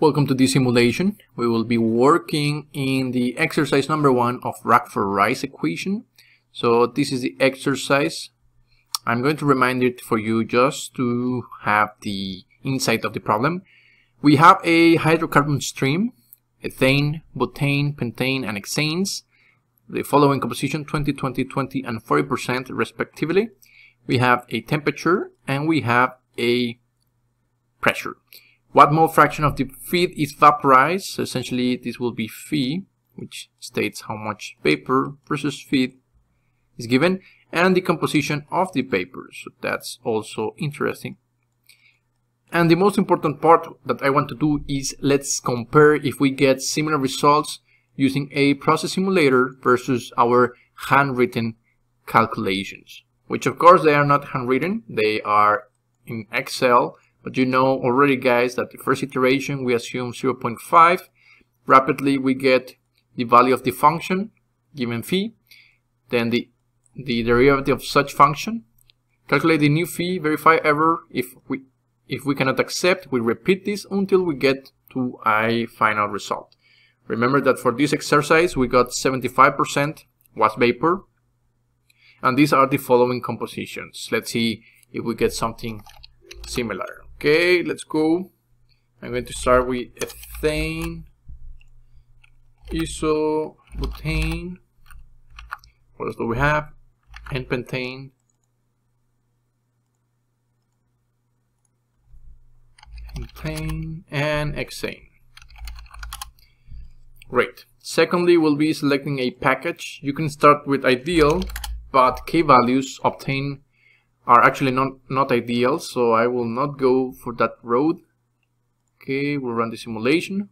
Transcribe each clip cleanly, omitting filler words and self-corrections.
Welcome to this simulation. We will be working in the exercise number 1 of Rachford Rice equation. So this is the exercise. I'm going to remind it for you just to have the insight of the problem. We have a hydrocarbon stream, ethane, butane, pentane, and hexanes. The following composition, 20, 20, 20, and 40% respectively. We have a temperature and we have a pressure. What mole fraction of the feed is vaporized? So essentially, this will be phi, which states how much vapor versus feed is given, and the composition of the vapor. So that's also interesting. And the most important part that I want to do is let's compare if we get similar results using a process simulator versus our handwritten calculations, which of course they are not handwritten, they are in Excel. But you know already, guys, that the first iteration we assume 0.5. Rapidly we get the value of the function given phi, then the derivative of such function. Calculate the new phi, verify error. If we cannot accept, we repeat this until we get to a final result. Remember that for this exercise we got 75% was vapor, and these are the following compositions. Let's see if we get something similar. Okay, let's go. I'm going to start with ethane, isobutane. What else do we have? And pentane. Pentane and hexane. Great. Secondly, we'll be selecting a package. You can start with ideal, but K values obtained are actually not ideal, so I will not go for that road. Okay, we'll run the simulation.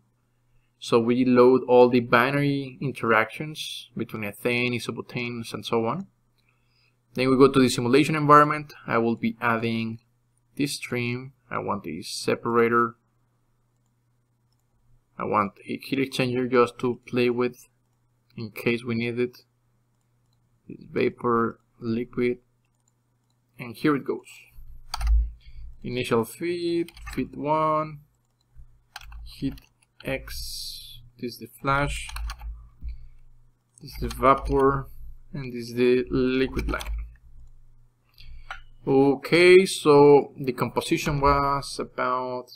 So we load all the binary interactions between ethane, isobutanes, and so on. Then we go to the simulation environment. I will be adding this stream. I want the separator. I want a heat exchanger just to play with in case we need it. Vapor, liquid. And here it goes. Initial feed, feed 1, heat X, this is the flash, this is the vapor, and this is the liquid line. Okay, so the composition was about...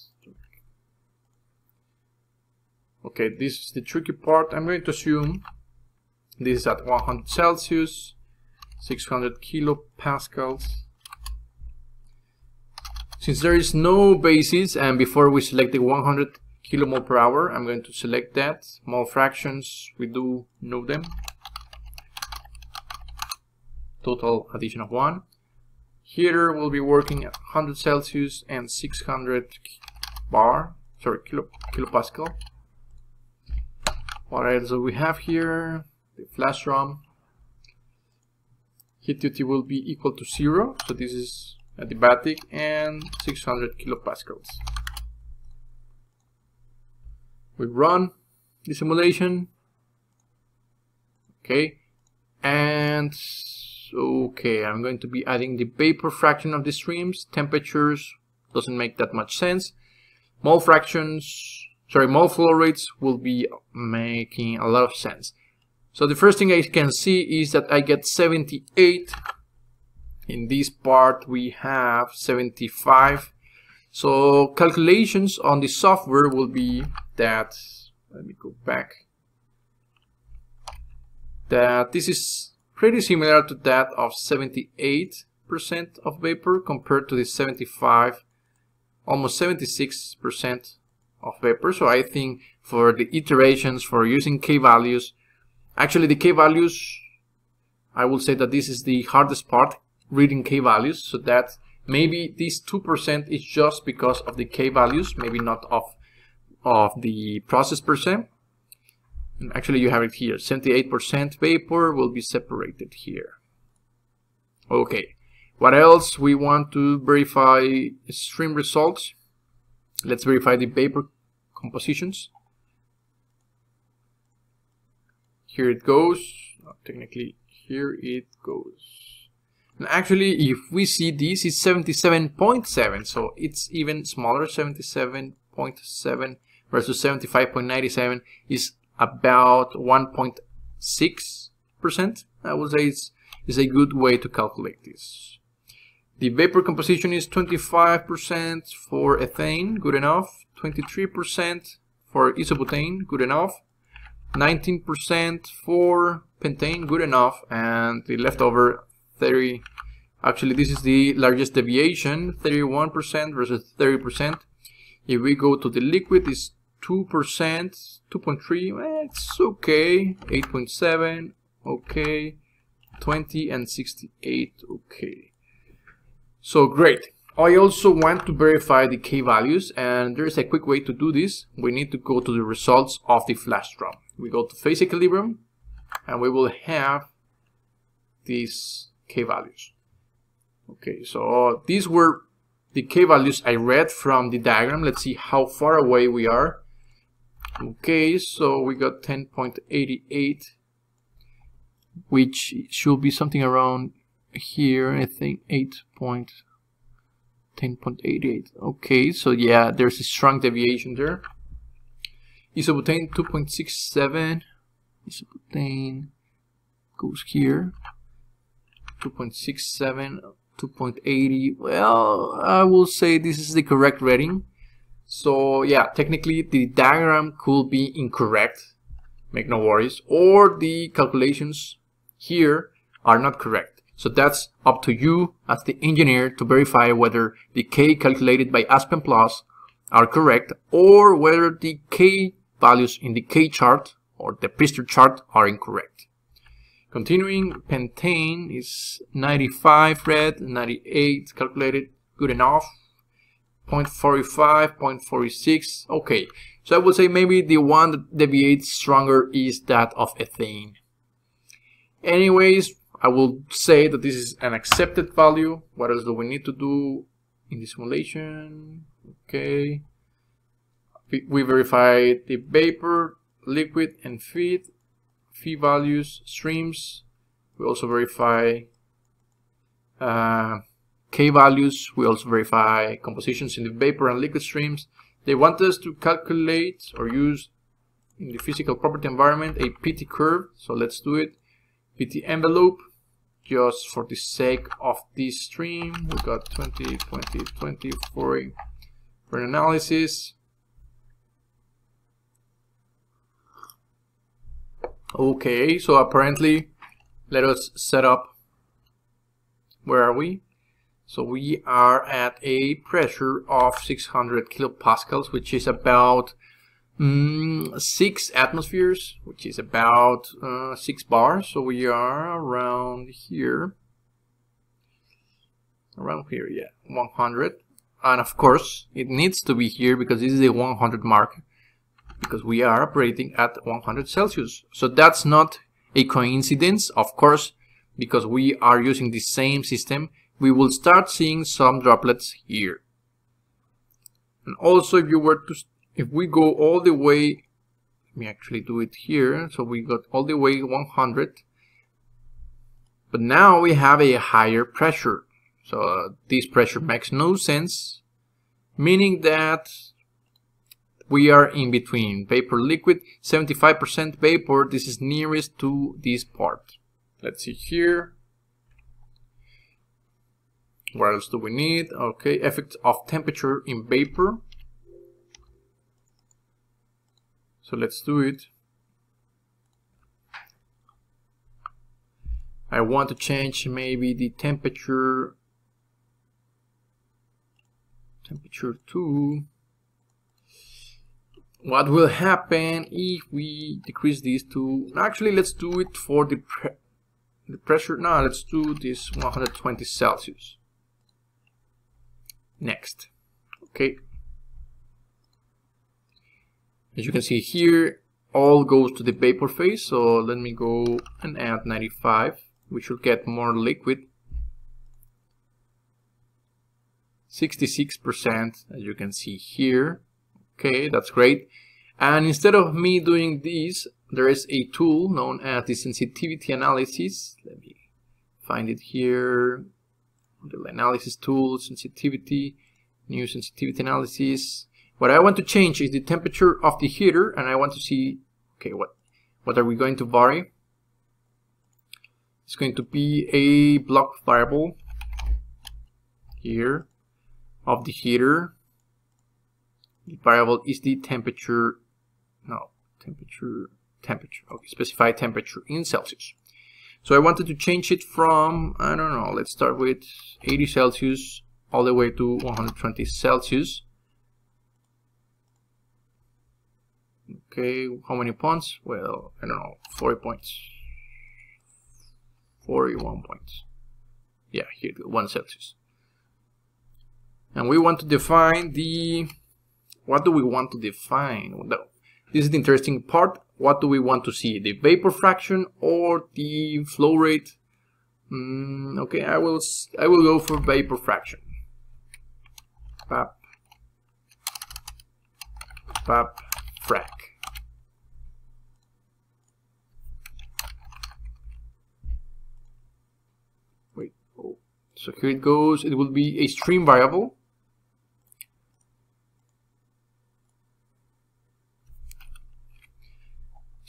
Okay, this is the tricky part. I'm going to assume this is at 100 Celsius, 600 kilopascals. Since there is no basis, and before we select the 100 kilomole per hour, I'm going to select that. Mole fractions, we do know them. Total addition of 1. Here we'll be working at 100 Celsius and 600 kilopascal. What else do we have here? The flash drum. Heat duty will be equal to 0, so this is adiabatic, and 600 kilopascals. We run the simulation. Okay, and okay, I'm going to be adding the vapor fraction of the streams. Temperatures doesn't make that much sense. Mole fractions, mole flow rates will be making a lot of sense. So the first thing I can see is that I get 78. In this part we have 75. So calculations on the software will be that, let me go back, that this is pretty similar to that of 78% of vapor compared to the 75, almost 76% of vapor. So I think for the iterations, for using K values, actually the K values, I will say that this is the hardest part, reading K values. So that maybe this 2% is just because of the K values, maybe not of the process per se. And actually you have it here, 78% vapor will be separated here. Okay, what else? We want to verify stream results. Let's verify the vapor compositions. Here it goes. Technically here it goes. And actually, if we see this, it's 77.7, so it's even smaller, 77.7 versus 75.97 is about 1.6%. I would say it's a good way to calculate this. The vapor composition is 25% for ethane, good enough. 23% for isobutane, good enough. 19% for pentane, good enough. And the leftover 30, actually this is the largest deviation, 31% versus 30%. If we go to the liquid, it's 2%, 2.3, it's okay. 8.7, okay. 20 and 68, okay. So great. I also want to verify the K values, and there is a quick way to do this. We need to go to the results of the flash drum. We go to phase equilibrium, and we will have these K values. Okay, so these were the K values I read from the diagram. Let's see how far away we are. Okay, so we got 10.88, which should be something around here, I think 10.88. okay, so yeah, there's a strong deviation there. Isobutane 2.67, isobutane goes here, 2.67, 2.80. well, I will say this is the correct rating. So yeah, technically the diagram could be incorrect, make no worries, or the calculations here are not correct. So that's up to you as the engineer to verify whether the K calculated by Aspen Plus are correct, or whether the K values in the K chart or the Priester chart are incorrect. Continuing, pentane is 95 read, 98 calculated, good enough. 0.45, 0.46, okay. So I would say maybe the one that deviates stronger is that of ethane. Anyways, I will say that this is an accepted value. What else do we need to do in the simulation? Okay, we verify the vapor, liquid, and feed, feed values, streams. We also verify K values. We also verify compositions in the vapor and liquid streams. They want us to calculate or use in the physical property environment a PT curve. So let's do it. PT envelope, just for the sake of this stream, we got 20, 20, 20 for analysis. Okay, so apparently, let us set up, where are we? So we are at a pressure of 600 kilopascals, which is about 6 atmospheres, which is about 6 bars, so we are around here, yeah, 100, and of course it needs to be here because this is the 100 mark, because we are operating at 100 Celsius, so that's not a coincidence. Of course, because we are using the same system, we will start seeing some droplets here. And also, if you were to if we go all the way, let me actually do it here, so we got all the way 100, but now we have a higher pressure, so this pressure makes no sense, meaning that we are in between vapor liquid, 75% vapor, this is nearest to this part. Let's see here, what else do we need? Okay, effect of temperature in vapor. So let's do it. I want to change maybe the temperature to. What will happen if we decrease these to? Actually, let's do it for the pressure. Now let's do this 120 Celsius. Next. Okay. As you can see here, all goes to the vapor phase, so let me go and add 95. We should get more liquid. 66%, as you can see here. Okay, that's great. And instead of me doing this, there is a tool known as the sensitivity analysis. Let me find it here. The analysis tool, sensitivity, new sensitivity analysis. What I want to change is the temperature of the heater, and I want to see, okay, what are we going to vary? It's going to be a block variable here of the heater. The variable is the temperature, okay, specify temperature in Celsius. So I wanted to change it from, I don't know, let's start with 80 Celsius all the way to 120 Celsius. Okay, how many points? Well, I don't know, 40 points. 41 points. Yeah, here you go, 1 Celsius. And we want to define the, what do we want to define? This is the interesting part. What do we want to see? The vapor fraction or the flow rate? Okay, I will go for vapor fraction. Frac. Wait, oh, so here it goes. It will be a stream variable.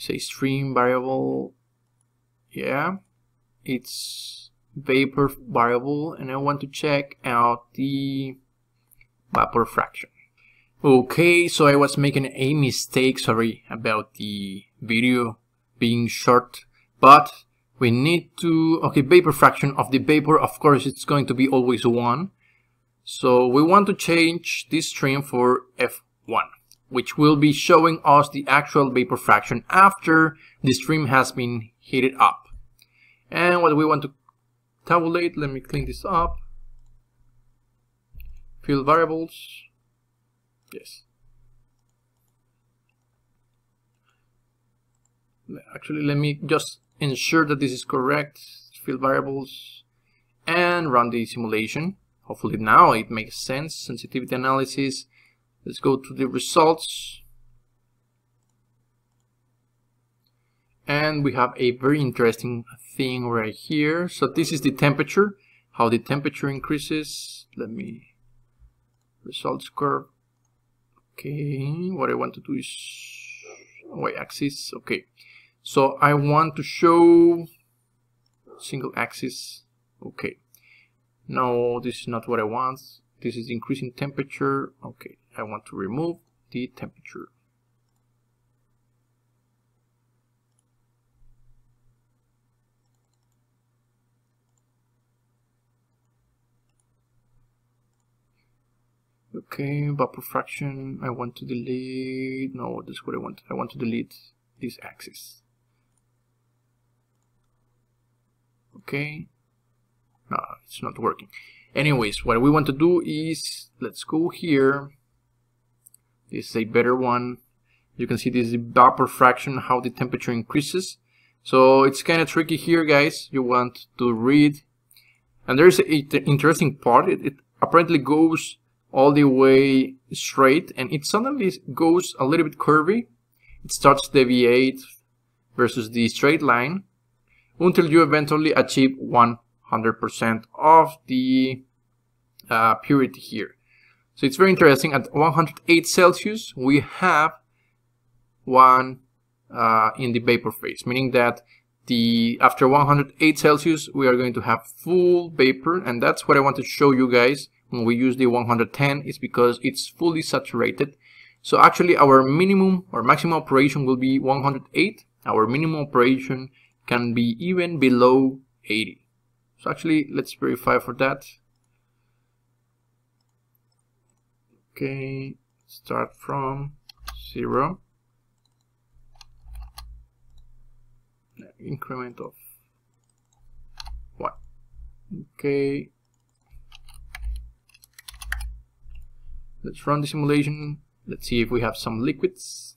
Say stream variable, yeah, it's vapor variable, and I want to check out the vapor fraction. Okay, so I was making a mistake, sorry about the video being short, but we need to, okay, vapor fraction of the vapor, of course it's going to be always 1, so we want to change this stream for F1, which will be showing us the actual vapor fraction after the stream has been heated up. And what we want to tabulate, let me clean this up. Field variables, yes. Actually, let me just ensure that this is correct. Field variables, and run the simulation. Hopefully now it makes sense. Sensitivity analysis. Let's go to the results, and we have a very interesting thing right here. So this is the temperature, how the temperature increases. Let me results curve. Okay, what I want to do is y-axis. Okay, so I want to show single axis. Okay, no, this is not what I want. This is increasing temperature. Okay, I want to remove the temperature. Okay, vapor fraction, I want to delete, no, that's what I want. I want to delete this axis. Okay, no, it's not working. Anyways, what we want to do is, let's go here. This is a better one. You can see this is vapor fraction, how the temperature increases. So it's kind of tricky here, guys. You want to read. And there's an interesting part. It apparently goes all the way straight, and it suddenly goes a little bit curvy. It starts to deviate versus the straight line until you eventually achieve 100% of the purity here. So it's very interesting. At 108 Celsius, we have 1 in the vapor phase, meaning that after 108 Celsius, we are going to have full vapor, and that's what I want to show you guys when we use the 110, is because it's fully saturated. So actually, our minimum or maximum operation will be 108. Our minimum operation can be even below 80. So actually, let's verify for that. Okay, start from 0. Increment of 1. Okay. Let's run the simulation. Let's see if we have some liquids.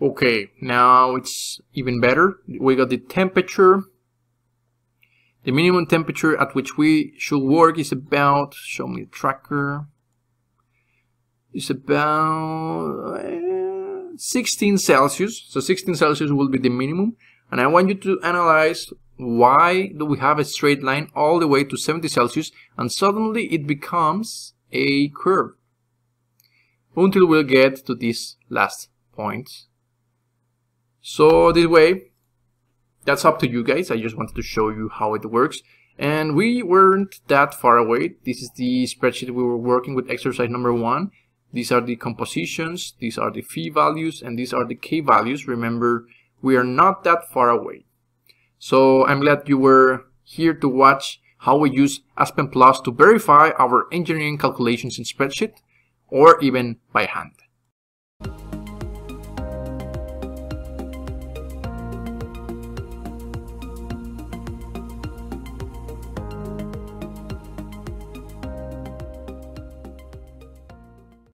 Okay, now it's even better. We got the temperature. The minimum temperature at which we should work is about, show me the tracker, it's about 16 Celsius. So 16 Celsius will be the minimum. and I want you to analyze why do we have a straight line all the way to 70 Celsius and suddenly it becomes a curve until we'll get to this last point. So this way, that's up to you guys. I just wanted to show you how it works. And we weren't that far away. This is the spreadsheet we were working with, exercise number 1. These are the compositions, these are the phi values, and these are the k values. Remember, we are not that far away. So I'm glad you were here to watch how we use Aspen Plus to verify our engineering calculations in spreadsheet or even by hand.